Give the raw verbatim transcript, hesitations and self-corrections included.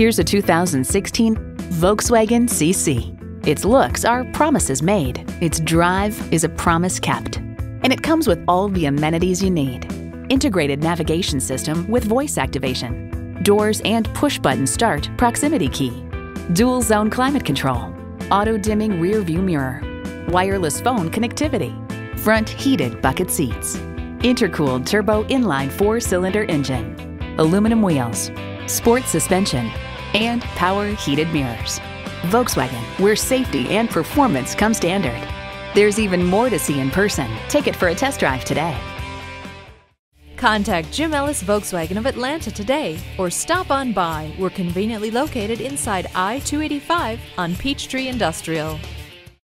Here's a two thousand sixteen Volkswagen C C. Its looks are promises made, its drive is a promise kept, and it comes with all the amenities you need. Integrated navigation system with voice activation, doors and push-button start proximity key, dual zone climate control, auto-dimming rear view mirror, wireless phone connectivity, front heated bucket seats, intercooled turbo inline four-cylinder engine, aluminum wheels, sport suspension, and power heated mirrors. Volkswagen, where safety and performance come standard. There's even more to see in person. Take it for a test drive today. Contact Jim Ellis Volkswagen of Atlanta today or stop on by. We're conveniently located inside I two eighty-five on Peachtree Industrial.